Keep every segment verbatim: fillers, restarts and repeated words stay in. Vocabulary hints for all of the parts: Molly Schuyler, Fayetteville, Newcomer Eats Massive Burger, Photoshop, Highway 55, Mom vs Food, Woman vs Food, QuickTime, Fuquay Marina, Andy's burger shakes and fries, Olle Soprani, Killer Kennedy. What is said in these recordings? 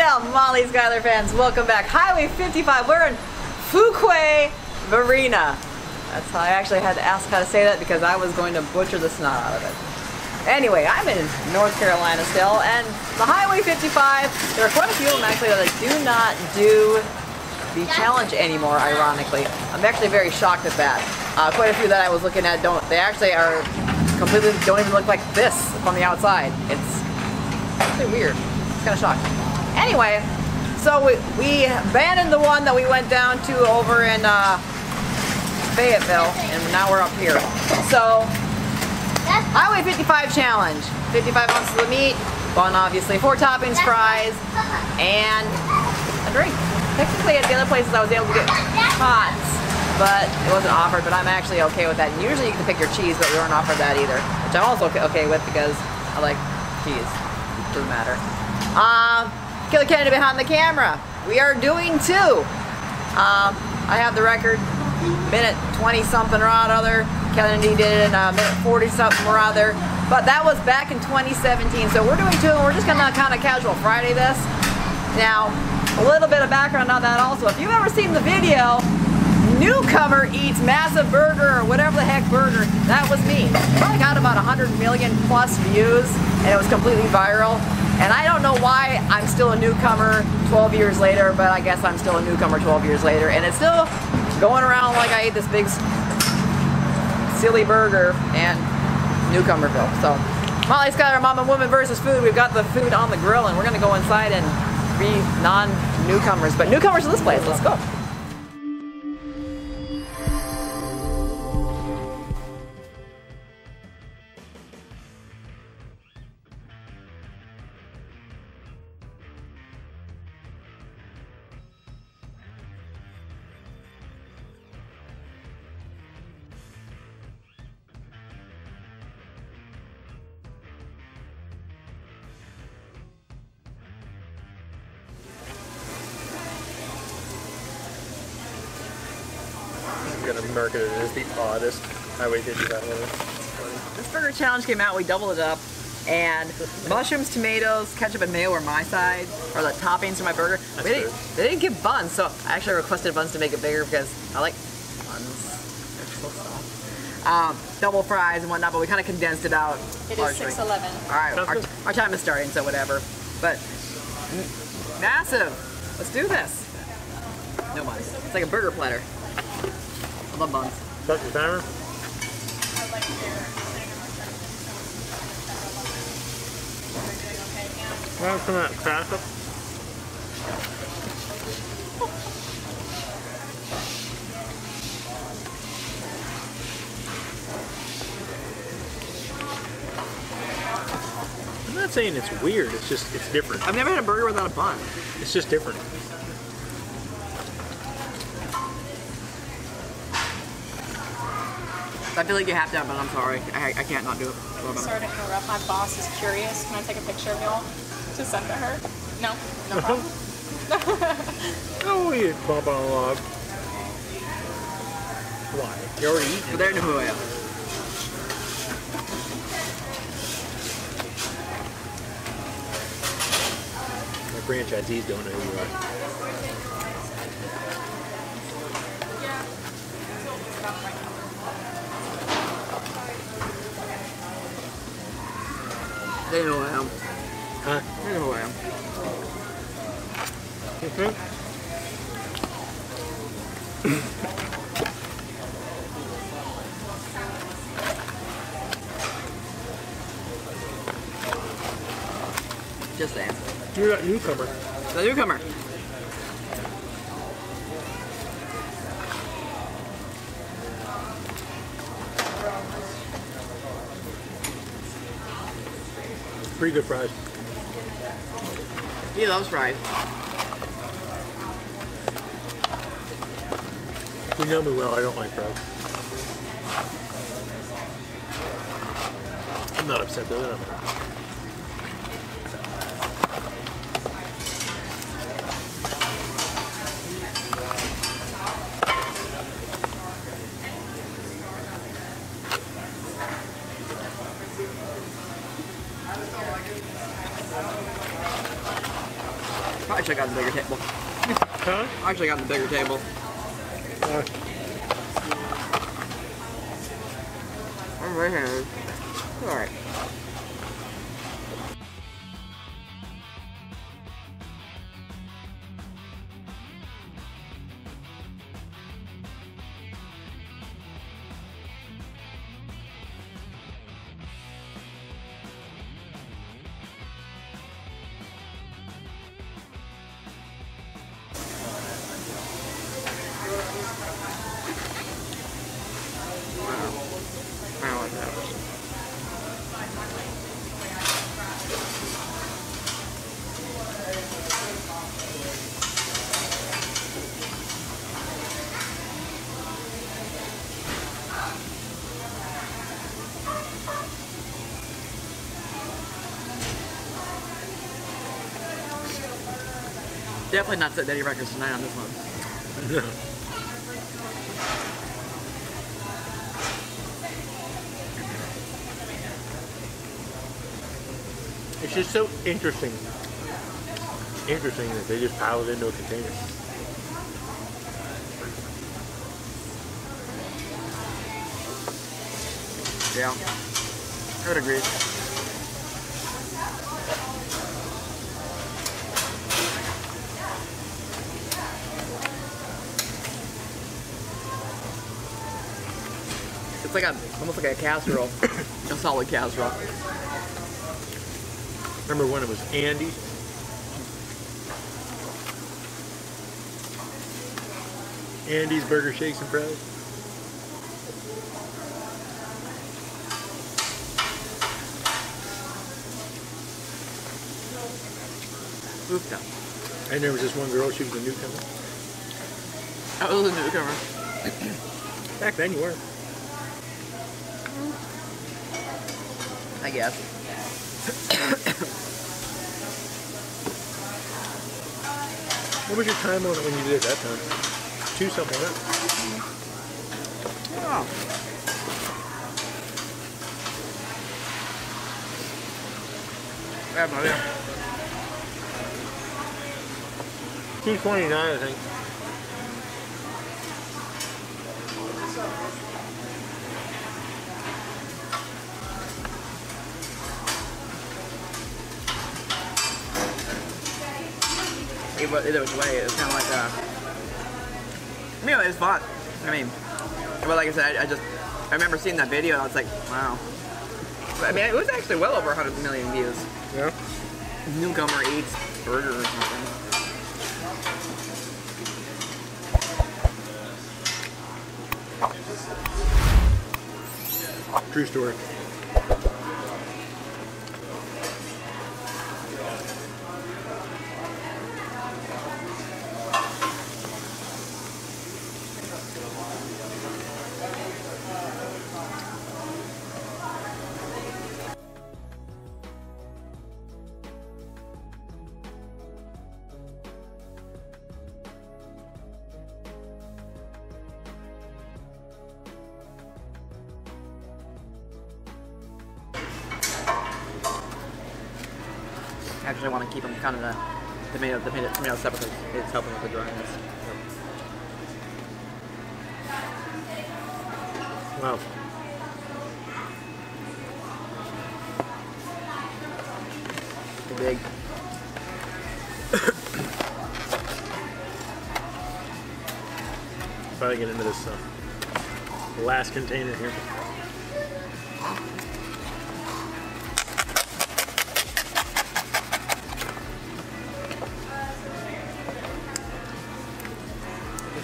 down, Molly Schuyler fans. Welcome back. Highway fifty-five. We're in Fuquay Marina. That's how I actually had to ask how to say that because I was going to butcher the snot out of it. Anyway, I'm in North Carolina still, and the Highway fifty-five, there are quite a few of them actually that do not do the challenge anymore, ironically. I'm actually very shocked at that. Uh, quite a few that I was looking at don't, they actually are completely, don't even look like this from the outside. It's actually weird. It's kind of shocking. Anyway, so we, we abandoned the one that we went down to over in uh, Fayetteville, and now we're up here. So, Highway fifty-five challenge. fifty-five ounces of meat, bun obviously, four toppings, fries, and a drink. Technically at the other places I was able to get tots, but it wasn't offered, but I'm actually okay with that. And usually you can pick your cheese, but we weren't offered that either, which I'm also okay with because I like cheese. It doesn't matter. Um, Killer Kennedy behind the camera. We are doing two. Um, I have the record, minute twenty something or other. Kennedy did it in a minute forty something or other. But that was back in twenty seventeen. So we're doing two, and we're just gonna kind of casual Friday this. Now, a little bit of background on that also. If you've ever seen the video, Newcomer Eats Massive Burger or whatever the heck burger, that was me. Probably got about one hundred million plus views, and it was completely viral. And I don't know why I'm still a newcomer twelve years later, but I guess I'm still a newcomer twelve years later. And it's still going around like I ate this big silly burger and Newcomerville. So, Molly Schuyler, Mom and Woman versus Food. We've got the food on the grill, and we're going to go inside and be non-newcomers, but newcomers to this place. Let's go. Going to market it as the oddest Highway fifty-five. This burger challenge came out, we doubled it up, and mushrooms, tomatoes, ketchup, and mayo were my side, or the toppings for my burger. We didn't, they didn't give buns, so I actually requested buns to make it bigger because I like buns. They're so soft. Um, double fries and whatnot, but we kind of condensed it out. It largely. Is six eleven. All right, our, our time is starting, so whatever. But massive. Let's do this. No buns. It's like a burger platter. Love buns. Set your timer. Why is some of that ketchup? I'm not saying it's weird. It's just it's different. I've never had a burger without a bun. It's just different. I feel like you have to have it, I'm sorry. I, I can't not do it. I'm sorry to interrupt. My boss is curious. Can I take a picture of y'all to send to her? No, no problem. Oh, you bump on a log. Why? You're already eating. But they're in who I am. My franchisees don't know who you are. They know who I am. Huh? They know who I am. Mm-hmm. Just saying. You're that newcomer. The newcomer. Pretty good fries. He loves fries. You know me well, I don't like fries. I'm not upset with it. I actually got the bigger table. Huh? I actually got the bigger table. Uh. I'm right here. All right. Definitely not setting any records tonight on this one. It's just so interesting. Interesting that they just pile it into a container. Yeah, I would agree. It's like a, almost like a casserole, a solid casserole. Remember when it was Andy's? Andy's burger shakes and fries? Oof. And there was this one girl, she was a newcomer. I was a newcomer. Back then you were. I guess. What was your time on it when you did it that time? Two something, huh? Oh. I have no idea. two twenty-nine, I think. Either which way, it was kind of like, uh, you know, it was fun. I mean, but like I said, I, I just, I remember seeing that video and I was like, wow. I mean, it was actually well over one hundred million views. Yeah. Newcomer Eats Burger or something. True story. Actually, I want to keep them kind of the tomato, the tomato, tomato separate. It's helping with the dryness. Wow. Too big. Probably get into this uh, last container here.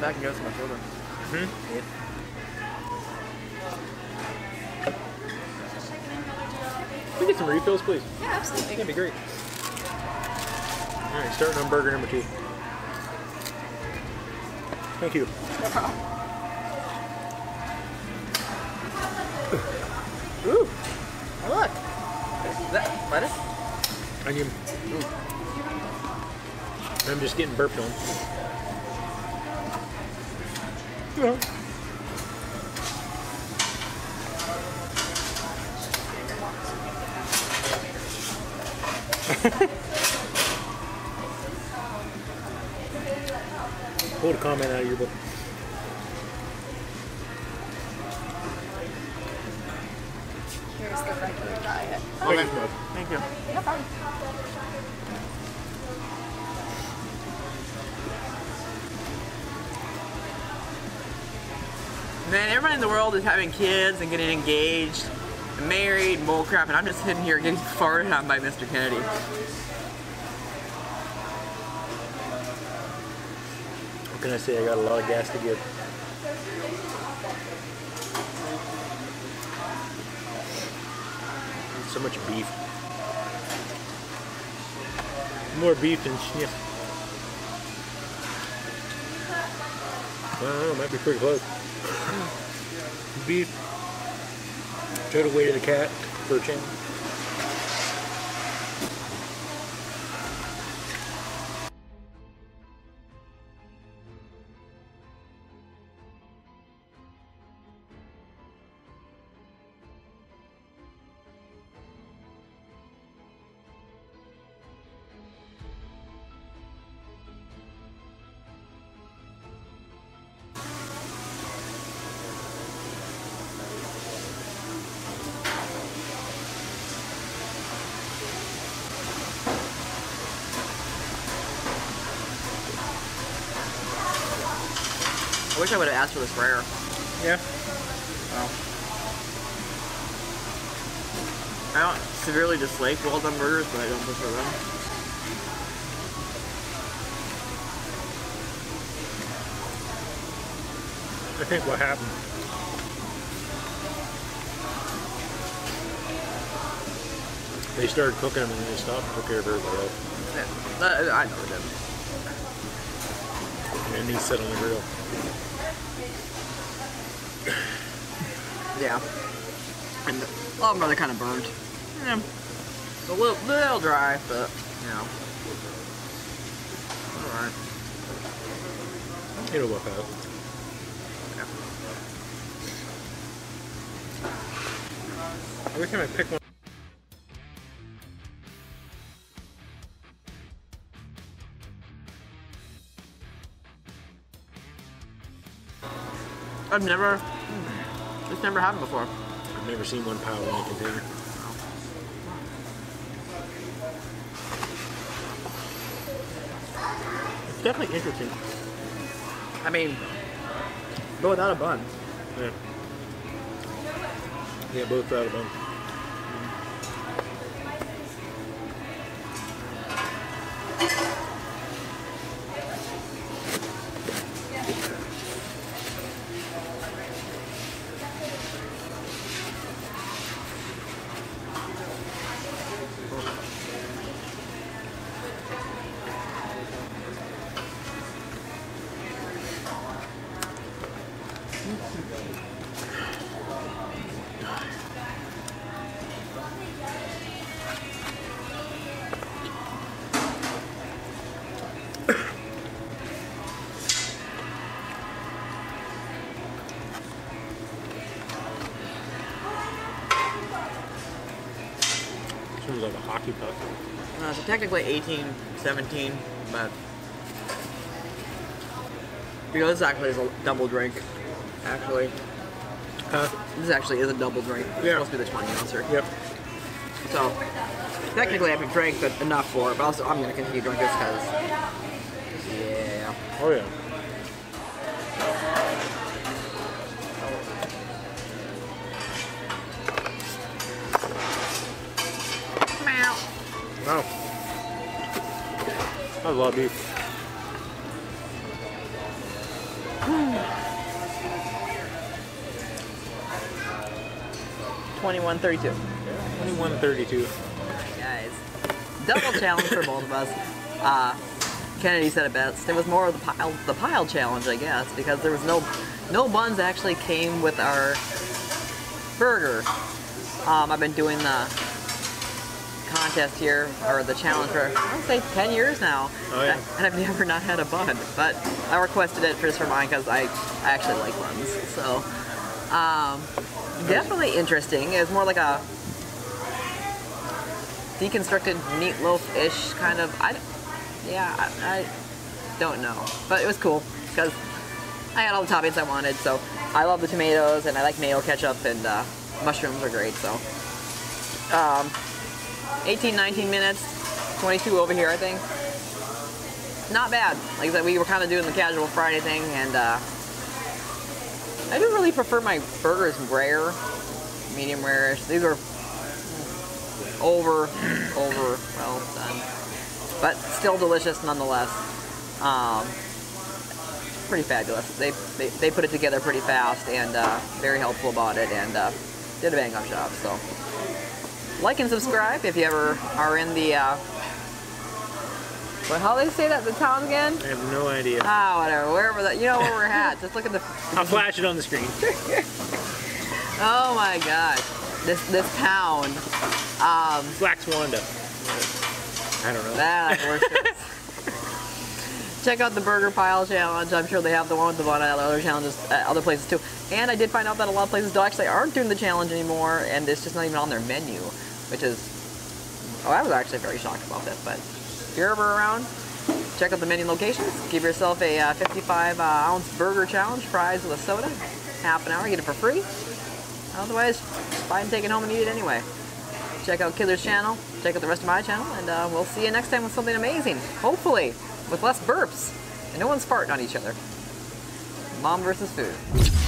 Back and go to my shoulder. Mm-hmm. Yep. Can we get some refills, please? Yeah, absolutely. That'd be great. All right, starting on burger number two. Thank you. No problem. Ooh, oh, look. Is that lettuce? Onion. Ooh. I'm just getting burped on. No. Pull the comment out of your book. Here's the regular diet. Oh. Thank you. Thank you. No problem. Man, everyone in the world is having kids and getting engaged and married, bull crap, and I'm just sitting here getting farted on by Mister Kennedy. What can I say? I got a lot of gas to give. So much beef. More beef than sniff. I don't know, it might be pretty close. Beef. Throw it away to the cat for a change. I wish I would have asked for this rare. Yeah. Oh. I don't severely dislike well done burgers, but I don't prefer them. I think what happened. They started cooking them and they stopped and took care of everybody else. Yeah. I know they did. And he set on the grill. Yeah, and all of them are kind of burned. Yeah, a little, little dry, but you know, all right. It'll work out. Yeah. Every time I pick one. I've never. It's never happened before. I've never seen one pile in a container. It's definitely interesting. I mean, but without a bun. Yeah. Yeah, both without a bun. Like a hockey puck. Uh, so technically eighteen, seventeen, but because this actually is a double drink, actually. Huh? This actually is a double drink. Yeah. It's supposed to be the twenty ouncer. Yep. So technically I haven't drank but enough for it, but also I'm going to continue drinking this because, yeah. Oh yeah. Wow. That's a lot of beef. twenty-one thirty-two. twenty-one thirty-two. Guys, double challenge for both of us. Uh, Kennedy said it best. It was more of the pile, the pile challenge, I guess, because there was no, no buns actually came with our burger. Um, I've been doing the contest here, or the challenge, for I would say ten years now. Oh, yeah. And I've never not had a bun, but I requested it just for mine because I, I actually like buns. So um, definitely interesting. It's more like a deconstructed meatloaf-ish kind of, I, yeah, I, I don't know, but it was cool. because I had all the toppings I wanted. So I love the tomatoes, and I like mayo, ketchup, and uh, mushrooms are great. So um, eighteen, nineteen minutes, twenty-two over here, I think. Not bad. Like I said, we were kind of doing the casual Friday thing, and uh, I do really prefer my burgers rare, medium rare-ish. These are over, over, well done. But still delicious nonetheless. Um, pretty fabulous. They, they, they put it together pretty fast, and uh, very helpful about it, and uh, did a bang-up job. So like and subscribe if you ever are in the... Uh, But how do they say that, the town again? I have no idea. Ah, oh, whatever. Wherever that, you know where we're at. Just look at the... I'll flash it on the screen. Oh my gosh. This this town. Um, Flaxwanda. I don't know. That works. Check out the Burger Pile Challenge. I'm sure they have the one with the one at other challenges at other places too. And I did find out that a lot of places don't actually aren't doing the challenge anymore, and it's just not even on their menu, which is... Oh, I was actually very shocked about that, but... If you're ever around, check out the menu locations. Give yourself a uh, fifty-five ounce uh, burger challenge, fries with a soda, half an hour, get it for free. Otherwise, buy and take it home and eat it anyway. Check out Killer's channel, check out the rest of my channel, and uh, we'll see you next time with something amazing. Hopefully, with less burps, and no one's farting on each other. Mom versus food.